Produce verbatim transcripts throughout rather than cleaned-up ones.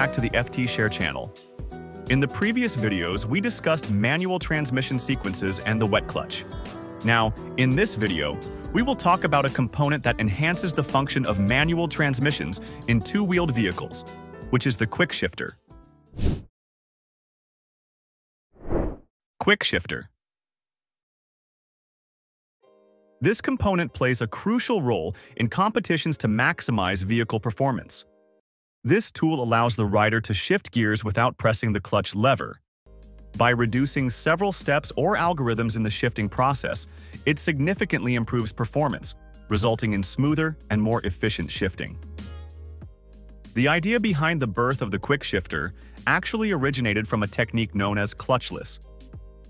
back to the F T Share channel. In the previous videos, we discussed manual transmission sequences and the wet clutch. Now, in this video, we will talk about a component that enhances the function of manual transmissions in two-wheeled vehicles, which is the quick shifter. Quick shifter. This component plays a crucial role in competitions to maximize vehicle performance. This tool allows the rider to shift gears without pressing the clutch lever. By reducing several steps or algorithms in the shifting process, it significantly improves performance, resulting in smoother and more efficient shifting. The idea behind the birth of the quick shifter actually originated from a technique known as clutchless.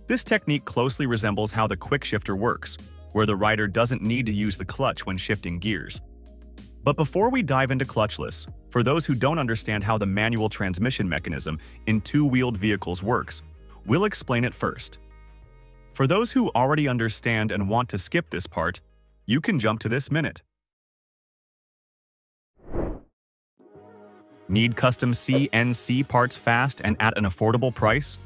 This technique closely resembles how the quick shifter works, where the rider doesn't need to use the clutch when shifting gears. But before we dive into clutchless, for those who don't understand how the manual transmission mechanism in two-wheeled vehicles works, we'll explain it first. For those who already understand and want to skip this part, you can jump to this minute. Need custom C N C parts fast and at an affordable price?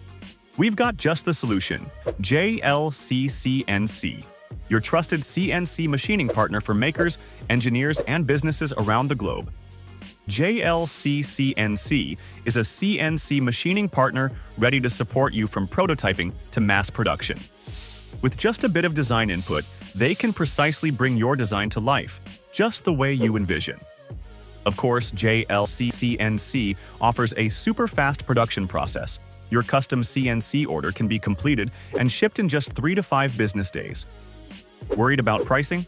We've got just the solution, J L C C N C, your trusted C N C machining partner for makers, engineers, and businesses around the globe. J L C C N C is a C N C machining partner ready to support you from prototyping to mass production. With just a bit of design input, they can precisely bring your design to life, just the way you envision. Of course, J L C C N C offers a super fast production process. Your custom C N C order can be completed and shipped in just three to five business days. Worried about pricing?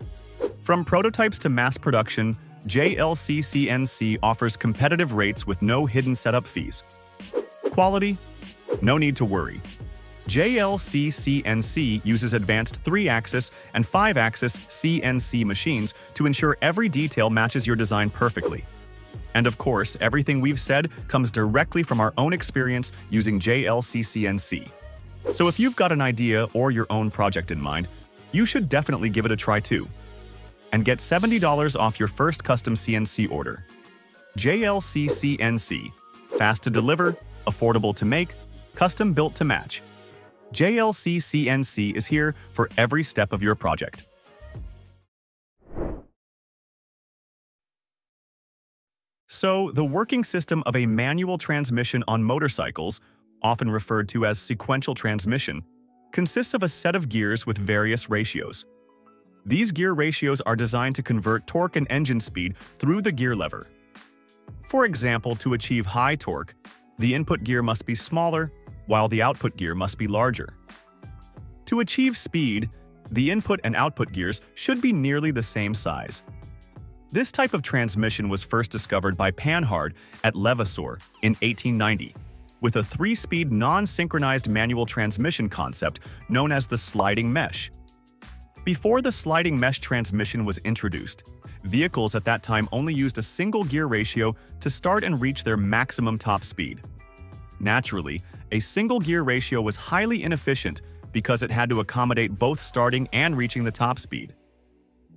From prototypes to mass production, J L C C N C offers competitive rates with no hidden setup fees. Quality? No need to worry. J L C C N C uses advanced three-axis and five-axis C N C machines to ensure every detail matches your design perfectly. And of course, everything we've said comes directly from our own experience using J L C C N C. So if you've got an idea or your own project in mind, you should definitely give it a try too. And get seventy dollars off your first custom C N C order. J L C C N C, fast to deliver, affordable to make, custom built to match. J L C C N C is here for every step of your project. So, the working system of a manual transmission on motorcycles, often referred to as sequential transmission, consists of a set of gears with various ratios. These gear ratios are designed to convert torque and engine speed through the gear lever. For example, to achieve high torque, the input gear must be smaller, while the output gear must be larger. To achieve speed, the input and output gears should be nearly the same size. This type of transmission was first discovered by Panhard at Levassor in eighteen ninety, with a three-speed non-synchronized manual transmission concept known as the sliding mesh. Before the sliding mesh transmission was introduced, vehicles at that time only used a single gear ratio to start and reach their maximum top speed. Naturally, a single gear ratio was highly inefficient because it had to accommodate both starting and reaching the top speed.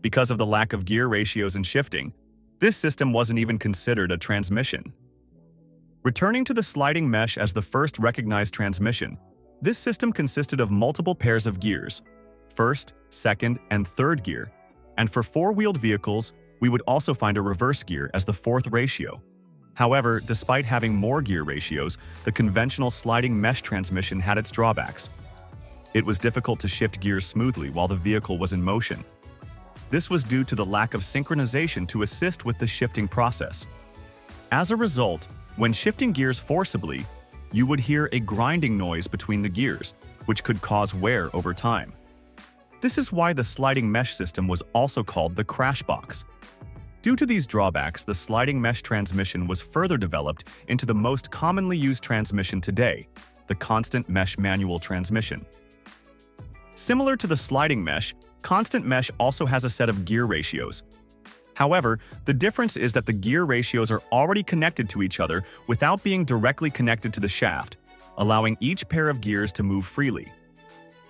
Because of the lack of gear ratios and shifting, this system wasn't even considered a transmission. Returning to the sliding mesh as the first recognized transmission, this system consisted of multiple pairs of gears, first, second, and third gear, and for four-wheeled vehicles, we would also find a reverse gear as the fourth ratio. However, despite having more gear ratios, the conventional sliding mesh transmission had its drawbacks. It was difficult to shift gears smoothly while the vehicle was in motion. This was due to the lack of synchronization to assist with the shifting process. As a result, when shifting gears forcibly, you would hear a grinding noise between the gears, which could cause wear over time. This is why the sliding mesh system was also called the crash box. Due to these drawbacks, the sliding mesh transmission was further developed into the most commonly used transmission today, the constant mesh manual transmission. Similar to the sliding mesh, constant mesh also has a set of gear ratios. However, the difference is that the gear ratios are already connected to each other without being directly connected to the shaft, allowing each pair of gears to move freely.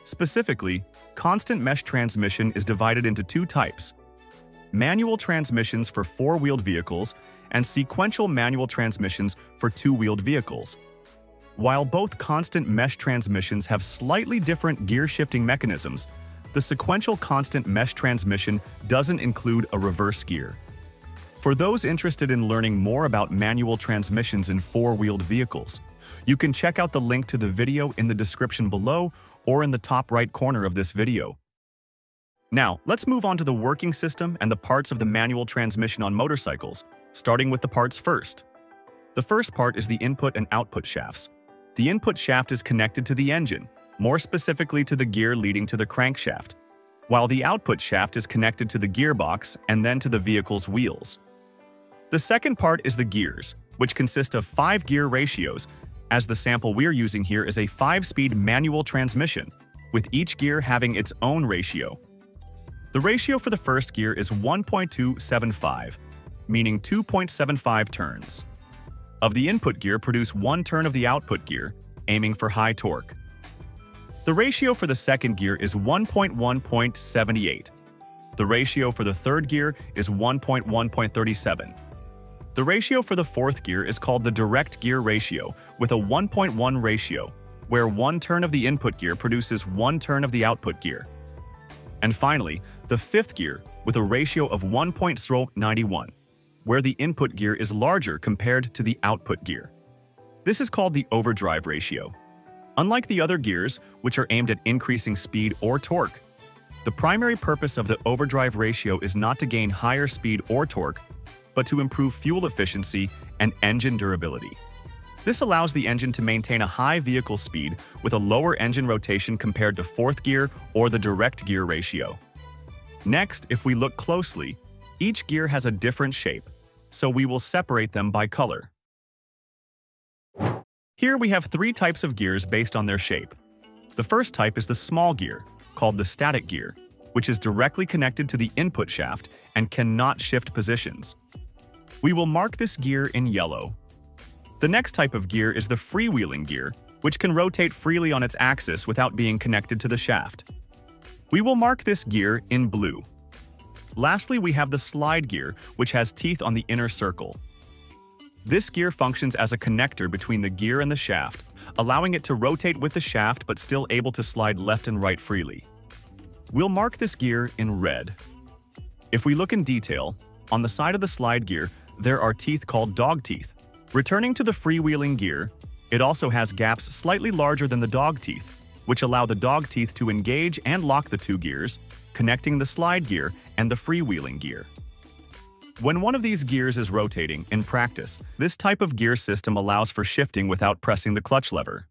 Specifically, constant mesh transmission is divided into two types: manual transmissions for four-wheeled vehicles and sequential manual transmissions for two-wheeled vehicles. While both constant mesh transmissions have slightly different gear-shifting mechanisms, the sequential constant mesh transmission doesn't include a reverse gear. For those interested in learning more about manual transmissions in four-wheeled vehicles, you can check out the link to the video in the description below or in the top right corner of this video. Now, let's move on to the working system and the parts of the manual transmission on motorcycles, starting with the parts first. The first part is the input and output shafts. The input shaft is connected to the engine, more specifically to the gear leading to the crankshaft, while the output shaft is connected to the gearbox and then to the vehicle's wheels. The second part is the gears, which consist of five gear ratios, as the sample we're using here is a five-speed manual transmission, with each gear having its own ratio. The ratio for the first gear is one point two seven five, meaning two point seven five turns. Of the input gear, produce one turn of the output gear, aiming for high torque. The ratio for the second gear is one point one point seven eight. The ratio for the third gear is one point one point three seven. The ratio for the fourth gear is called the direct gear ratio, with a one point one ratio, where one turn of the input gear produces one turn of the output gear. And finally, the fifth gear, with a ratio of one point zero nine one, where the input gear is larger compared to the output gear. This is called the overdrive ratio. Unlike the other gears, which are aimed at increasing speed or torque, the primary purpose of the overdrive ratio is not to gain higher speed or torque, but to improve fuel efficiency and engine durability. This allows the engine to maintain a high vehicle speed with a lower engine rotation compared to fourth gear or the direct gear ratio. Next, if we look closely, each gear has a different shape, so we will separate them by color. Here we have three types of gears based on their shape. The first type is the small gear, called the static gear, which is directly connected to the input shaft and cannot shift positions. We will mark this gear in yellow. The next type of gear is the freewheeling gear, which can rotate freely on its axis without being connected to the shaft. We will mark this gear in blue. Lastly, we have the slide gear, which has teeth on the inner circle. This gear functions as a connector between the gear and the shaft, allowing it to rotate with the shaft but still able to slide left and right freely. We'll mark this gear in red. If we look in detail, on the side of the slide gear, there are teeth called dog teeth. Returning to the freewheeling gear, it also has gaps slightly larger than the dog teeth, which allow the dog teeth to engage and lock the two gears, connecting the slide gear and the freewheeling gear. When one of these gears is rotating, in practice, this type of gear system allows for shifting without pressing the clutch lever.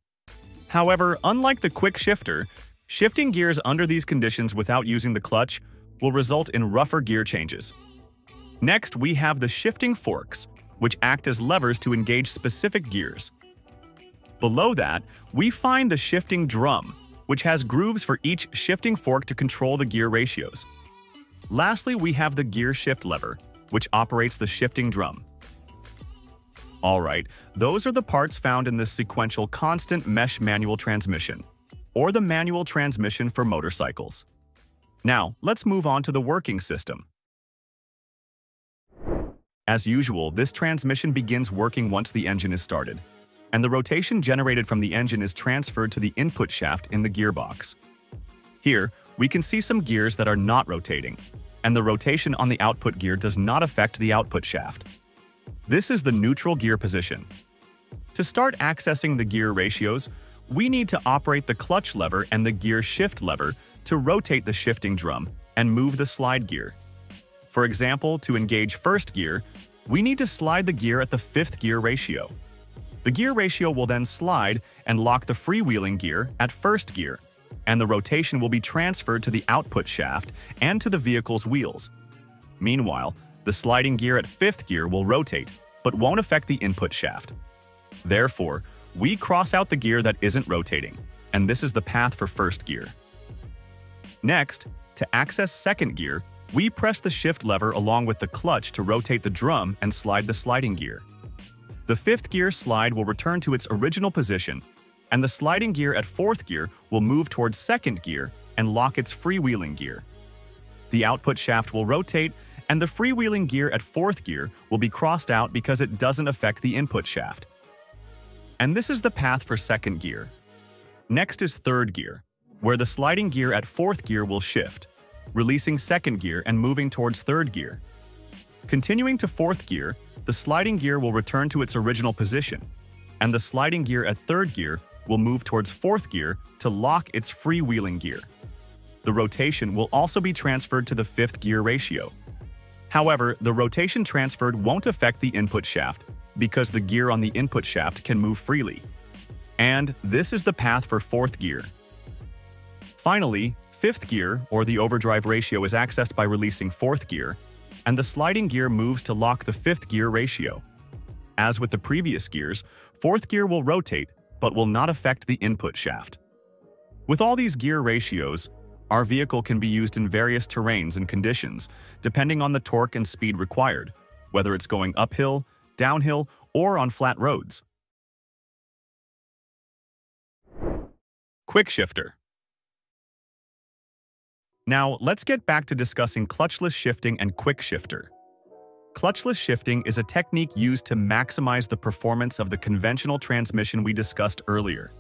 However, unlike the quick shifter, shifting gears under these conditions without using the clutch will result in rougher gear changes. Next, we have the shifting forks, which act as levers to engage specific gears. Below that, we find the shifting drum, which has grooves for each shifting fork to control the gear ratios. Lastly, we have the gear shift lever, which operates the shifting drum. Alright, those are the parts found in the sequential constant mesh manual transmission, or the manual transmission for motorcycles. Now, let's move on to the working system. As usual, this transmission begins working once the engine is started, and the rotation generated from the engine is transferred to the input shaft in the gearbox. Here, we can see some gears that are not rotating, and the rotation on the output gear does not affect the output shaft. This is the neutral gear position. To start accessing the gear ratios, we need to operate the clutch lever and the gear shift lever to rotate the shifting drum and move the slide gear. For example, to engage first gear, we need to slide the gear at the fifth gear ratio. The gear ratio will then slide and lock the freewheeling gear at first gear, and the rotation will be transferred to the output shaft and to the vehicle's wheels. Meanwhile, the sliding gear at fifth gear will rotate, but won't affect the input shaft. Therefore, we cross out the gear that isn't rotating, and this is the path for first gear. Next, to access second gear, we press the shift lever along with the clutch to rotate the drum and slide the sliding gear. The fifth gear slide will return to its original position, and the sliding gear at fourth gear will move towards second gear and lock its freewheeling gear. The output shaft will rotate, and the freewheeling gear at fourth gear will be crossed out because it doesn't affect the input shaft. And this is the path for second gear. Next is third gear, where the sliding gear at fourth gear will shift, releasing second gear and moving towards third gear. Continuing to fourth gear, the sliding gear will return to its original position, and the sliding gear at third gear will move towards fourth gear to lock its freewheeling gear. The rotation will also be transferred to the fifth gear ratio. However, the rotation transferred won't affect the input shaft because the gear on the input shaft can move freely. And this is the path for fourth gear. Finally, fifth gear, or the overdrive ratio, is accessed by releasing fourth gear, and the sliding gear moves to lock the fifth gear ratio. As with the previous gears, fourth gear will rotate but will not affect the input shaft. With all these gear ratios, our vehicle can be used in various terrains and conditions, depending on the torque and speed required, whether it's going uphill, downhill, or on flat roads. Quick shifter. Now, let's get back to discussing clutchless shifting and quick shifter. Clutchless shifting is a technique used to maximize the performance of the conventional transmission we discussed earlier.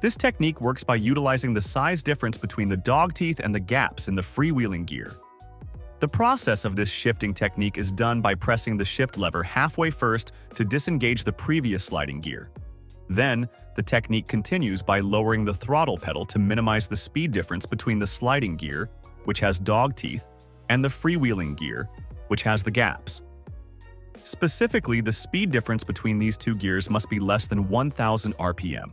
This technique works by utilizing the size difference between the dog teeth and the gaps in the freewheeling gear. The process of this shifting technique is done by pressing the shift lever halfway first to disengage the previous sliding gear. Then, the technique continues by lowering the throttle pedal to minimize the speed difference between the sliding gear, which has dog teeth, and the freewheeling gear, which has the gaps. Specifically, the speed difference between these two gears must be less than one thousand R P M.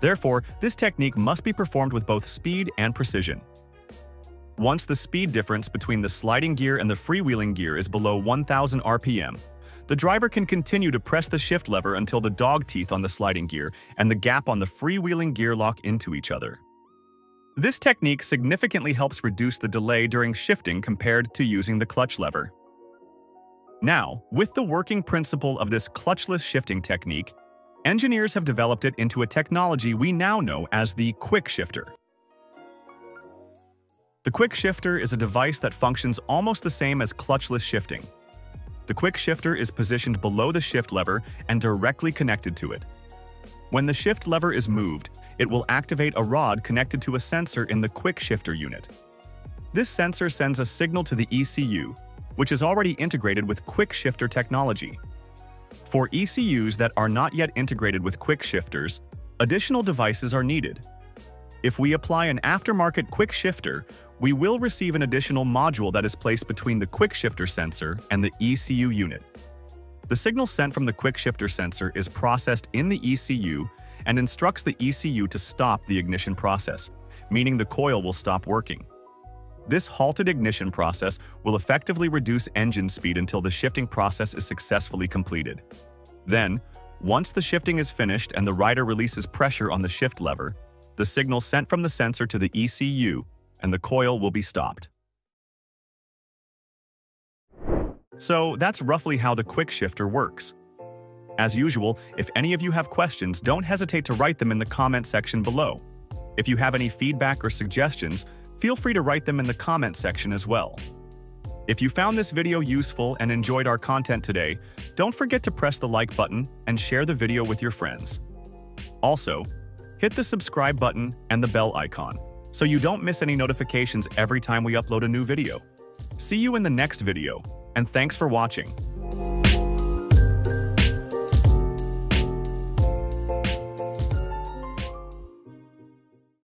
Therefore, this technique must be performed with both speed and precision. Once the speed difference between the sliding gear and the freewheeling gear is below one thousand R P M, the driver can continue to press the shift lever until the dog teeth on the sliding gear and the gap on the freewheeling gear lock into each other. This technique significantly helps reduce the delay during shifting compared to using the clutch lever. Now, with the working principle of this clutchless shifting technique, engineers have developed it into a technology we now know as the quick shifter. The quick shifter is a device that functions almost the same as clutchless shifting. The quick shifter is positioned below the shift lever and directly connected to it. When the shift lever is moved, it will activate a rod connected to a sensor in the quick shifter unit. This sensor sends a signal to the E C U, which is already integrated with quick shifter technology. For E C Us that are not yet integrated with quick shifters, additional devices are needed. If we apply an aftermarket quick shifter, we will receive an additional module that is placed between the quick shifter sensor and the E C U unit. The signal sent from the quick shifter sensor is processed in the E C U and instructs the E C U to stop the ignition process, meaning the coil will stop working. This halted ignition process will effectively reduce engine speed until the shifting process is successfully completed. Then, once the shifting is finished and the rider releases pressure on the shift lever, the signal sent from the sensor to the E C U and the coil will be stopped. So that's roughly how the quick shifter works. As usual, if any of you have questions, don't hesitate to write them in the comment section below. If you have any feedback or suggestions, feel free to write them in the comment section as well. If you found this video useful and enjoyed our content today, don't forget to press the like button and share the video with your friends. Also, hit the subscribe button and the bell icon so you don't miss any notifications every time we upload a new video. See you in the next video, and thanks for watching.